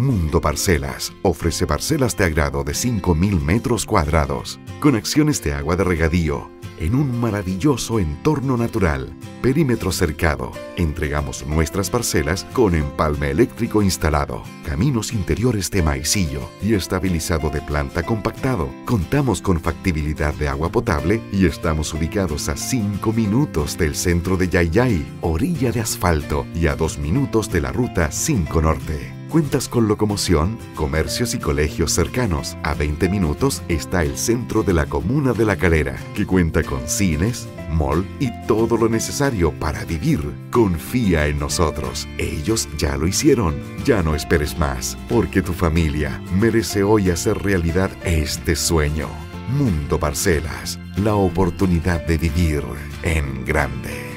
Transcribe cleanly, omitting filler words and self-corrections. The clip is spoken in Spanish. Mundo Parcelas ofrece parcelas de agrado de 5.000 metros cuadrados, con acciones de agua de regadío, en un maravilloso entorno natural, perímetro cercado. Entregamos nuestras parcelas con empalme eléctrico instalado, caminos interiores de maicillo y estabilizado de planta compactado. Contamos con factibilidad de agua potable y estamos ubicados a 5 minutos del centro de Llay Llay, orilla de asfalto, y a 2 minutos de la ruta 5 Norte. Cuentas con locomoción, comercios y colegios cercanos. A 20 minutos está el centro de la Comuna de la Calera, que cuenta con cines, mall y todo lo necesario para vivir. Confía en nosotros. Ellos ya lo hicieron. Ya no esperes más, porque tu familia merece hoy hacer realidad este sueño. Mundo Parcelas, la oportunidad de vivir en grande.